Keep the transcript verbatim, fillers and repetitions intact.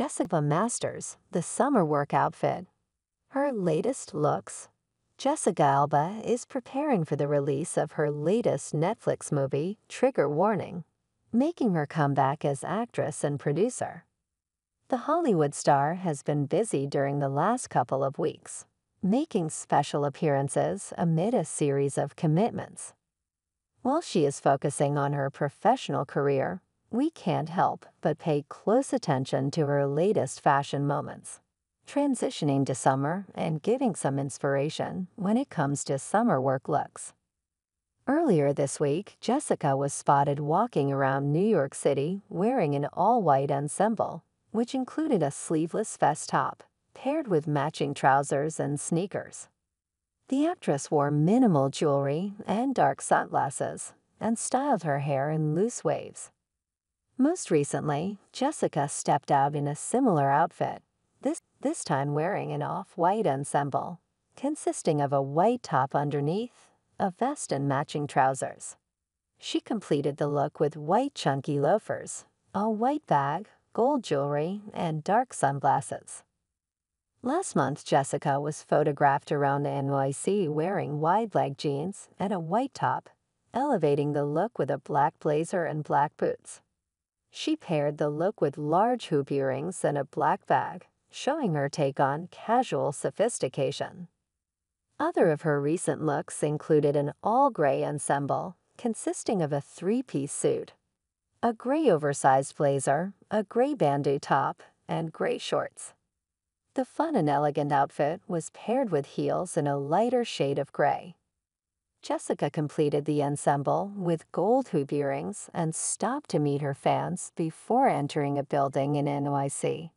Jessica Masters, the summer work outfit. Her latest looks. Jessica Alba is preparing for the release of her latest Netflix movie, Trigger Warning, making her comeback as actress and producer. The Hollywood star has been busy during the last couple of weeks, making special appearances amid a series of commitments. While she is focusing on her professional career, we can't help but pay close attention to her latest fashion moments, transitioning to summer and giving some inspiration when it comes to summer work looks. Earlier this week, Jessica was spotted walking around New York City wearing an all-white ensemble, which included a sleeveless vest top, paired with matching trousers and sneakers. The actress wore minimal jewelry and dark sunglasses, and styled her hair in loose waves. Most recently, Jessica stepped out in a similar outfit, This, this time wearing an off-white ensemble, consisting of a white top underneath, a vest and matching trousers. She completed the look with white chunky loafers, a white bag, gold jewelry, and dark sunglasses. Last month, Jessica was photographed around N Y C wearing wide-leg jeans and a white top, elevating the look with a black blazer and black boots. She paired the look with large hoop earrings and a black bag, showing her take on casual sophistication. Other of her recent looks included an all-gray ensemble consisting of a three-piece suit, a gray oversized blazer, a gray bandeau top, and gray shorts. The fun and elegant outfit was paired with heels in a lighter shade of gray. Jessica completed the ensemble with gold hoop earrings and stopped to meet her fans before entering a building in N Y C.